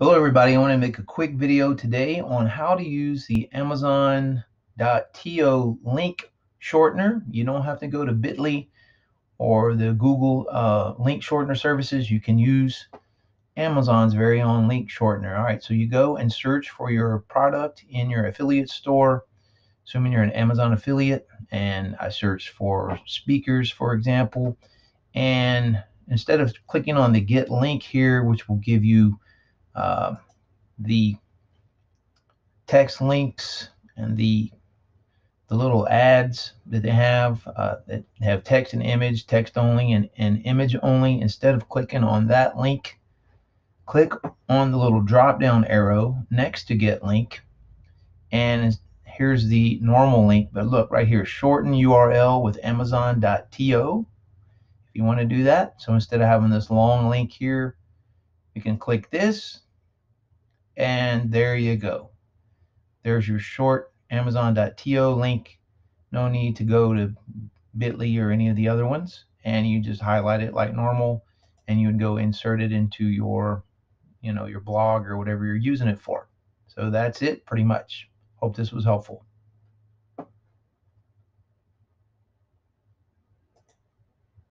Hello everybody, I want to make a quick video today on how to use the Amazon.to link shortener. You don't have to go to Bit.ly or the Google link shortener services. You can use Amazon's very own link shortener. All right, so you go and search for your product in your affiliate store, assuming you're an Amazon affiliate, and I searched for speakers, for example, and instead of clicking on the get link here, which will give you the text links and the little ads that they have text and image, text only and image only. Instead of clicking on that link, click on the little drop down arrow next to get link, and here's the normal link, but look right here, shorten URL with Amazon.to, if you want to do that. So instead of having this long link here, you can click this, and there you go. There's your short Amazon.to link. No need to go to Bit.ly or any of the other ones, and you just highlight it like normal, and you would go insert it into your, your blog or whatever you're using it for. So that's it pretty much. Hope this was helpful.